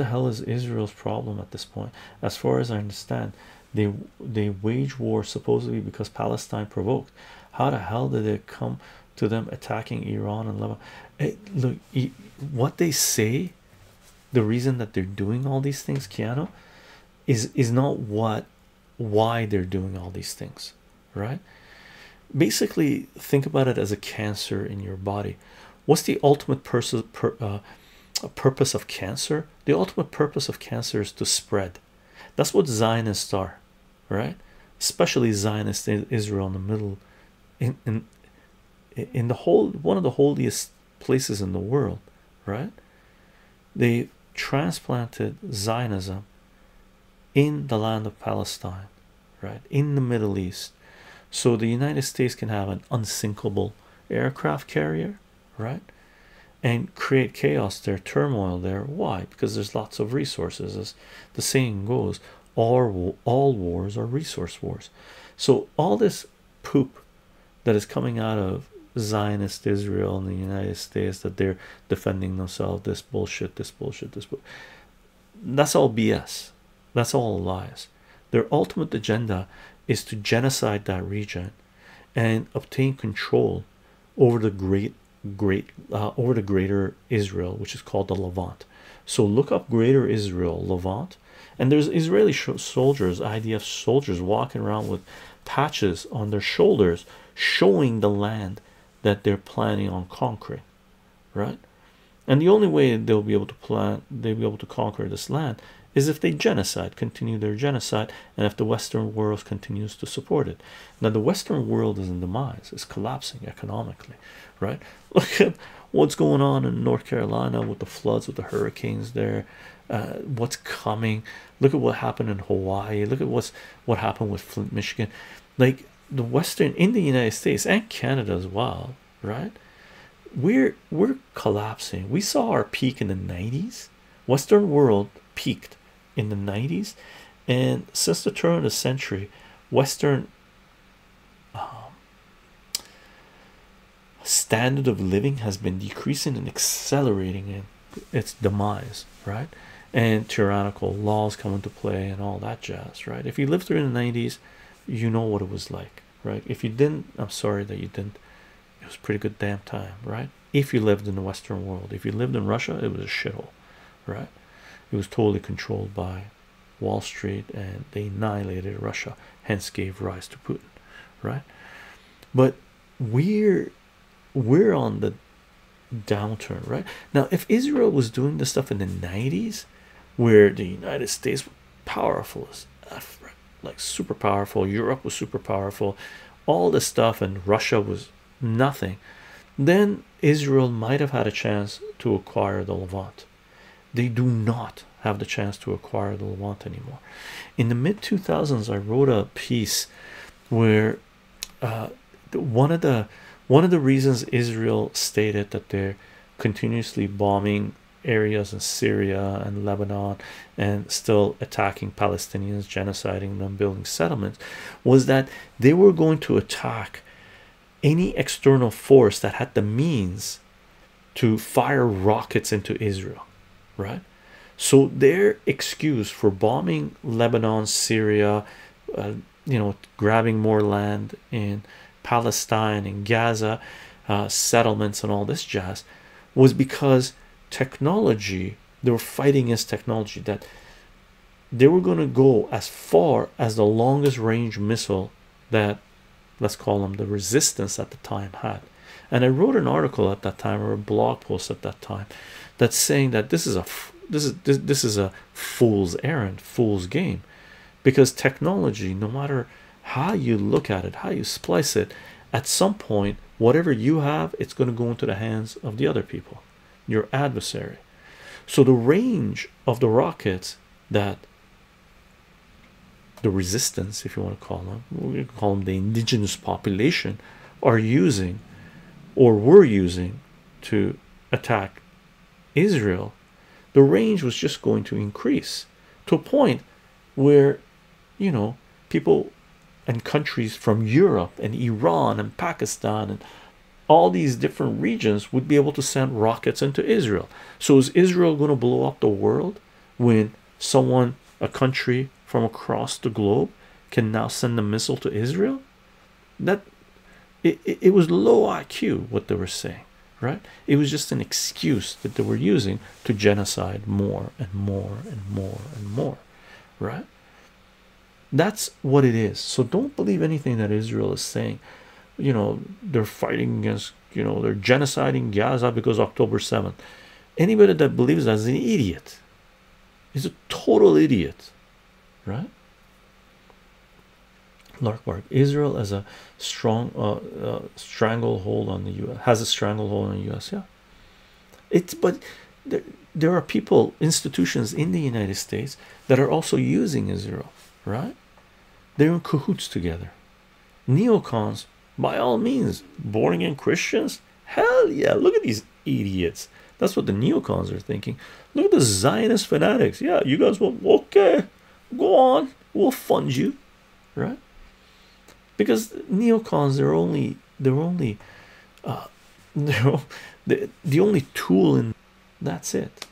the hell is Israel's problem at this point? As far as I understand, they wage war supposedly because Palestine provoked. How the hell did it come to them attacking Iran and Lebanon? Look, what they say, the reason that they're doing all these things, Keanu, is not why they're doing all these things, right? Basically, think about it as a cancer in your body. What's the ultimate purpose of cancer? The ultimate purpose of cancer is to spread. That's what Zionists are, right? Especially Zionists in Israel, in the middle, in the whole, one of the holiest places in the world, right? They transplanted Zionism in the land of Palestine, right, in the Middle East, so the United States can have an unsinkable aircraft carrier, right, and create chaos there, turmoil there. Why? Because there's lots of resources. As the saying goes, all wars are resource wars. So all this poop that is coming out of Zionist Israel and the United States, that they're defending themselves, this bullshit, this bullshit, this bullshit, that's all BS. That's all lies. Their ultimate agenda is to genocide that region and obtain control over the greater Israel, which is called the Levant. So look up Greater Israel, Levant, and there's Israeli soldiers, IDF soldiers, walking around with patches on their shoulders showing the land that they're planning on conquering, right? And the only way they'll be able to conquer this land is if they genocide, continue their genocide, and if the Western world continues to support it. Now, the Western world is in demise, it's collapsing economically, right? Look at what's going on in North Carolina with the floods, with the hurricanes there, what's coming. Look at what happened in Hawaii. Look at what happened with Flint, Michigan. Like, the Western, in the United States and Canada as well, right? We're collapsing. We saw our peak in the 90s. Western world peaked in the 90s, and since the turn of the century, Western standard of living has been decreasing and accelerating in its demise, right? And tyrannical laws come into play and all that jazz, right? If you lived through the 90s, you know what it was like, right? If you didn't, I'm sorry that you didn't. It was a pretty good damn time, right? If you lived in the Western world. If you lived in Russia, it was a shithole, right? It was totally controlled by Wall Street, and they annihilated Russia, hence gave rise to Putin, right? But we're on the downturn right now. If Israel was doing this stuff in the 90s, where the United States were powerful as F, right? Like super powerful, Europe was super powerful, all this stuff, and Russia was nothing, then Israel might have had a chance to acquire the Levant. They do not have the chance to acquire the Levant anymore. In the mid-2000s, I wrote a piece where one of the reasons Israel stated that they're continuously bombing areas in Syria and Lebanon and still attacking Palestinians, genociding them, building settlements, was that they were going to attack any external force that had the means to fire rockets into Israel, right? So their excuse for bombing Lebanon, Syria, you know, grabbing more land in Palestine and Gaza, settlements and all this jazz, was because technology, they were fighting against technology, that they were going to go as far as the longest range missile that, let's call them, the resistance at the time had. And I wrote an article at that time, or a blog post at that time, that's saying that this is a fool's errand, fool's game, because technology, no matter how you look at it, how you splice it, at some point, whatever you have, it's going to go into the hands of the other people, your adversary. So the range of the rockets that the resistance, if you want to call them, we call them the indigenous population, are using or were using to attack Israel, the range was just going to increase to a point where, you know, people and countries from Europe and Iran and Pakistan and all these different regions would be able to send rockets into Israel. So is Israel going to blow up the world when someone, a country from across the globe, can now send a missile to Israel? That it was low IQ what they were saying, right? It was just an excuse that they were using to genocide more and more and more and more, right? That's what it is. So don't believe anything that Israel is saying. You know, they're fighting against, you know, they're genociding Gaza because October 7th. Anybody that believes that is an idiot. He's a total idiot, right? Lark Bark. Israel has a strong stranglehold on the U.S. Has a stranglehold on the U.S. Yeah, it's, but there are people, institutions in the United States that are also using Israel, right? They're in cahoots together. Neocons, by all means, born again Christians. Hell yeah! Look at these idiots. That's what the neocons are thinking. Look at the Zionist fanatics. Yeah, you guys will, okay, go on, we'll fund you, right? Because neocons, they're only the only tool in, that's it.